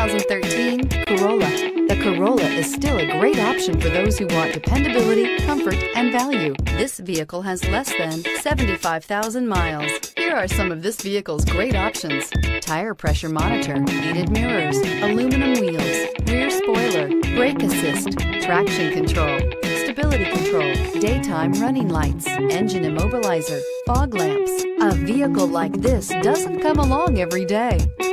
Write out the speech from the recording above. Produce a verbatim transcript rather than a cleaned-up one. two thousand thirteen Corolla. The Corolla is still a great option for those who want dependability, comfort, and value. This vehicle has less than seventy-five thousand miles. Here are some of this vehicle's great options: tire pressure monitor, heated mirrors, aluminum wheels, rear spoiler, brake assist, traction control, stability control, daytime running lights, engine immobilizer, fog lamps. A vehicle like this doesn't come along every day.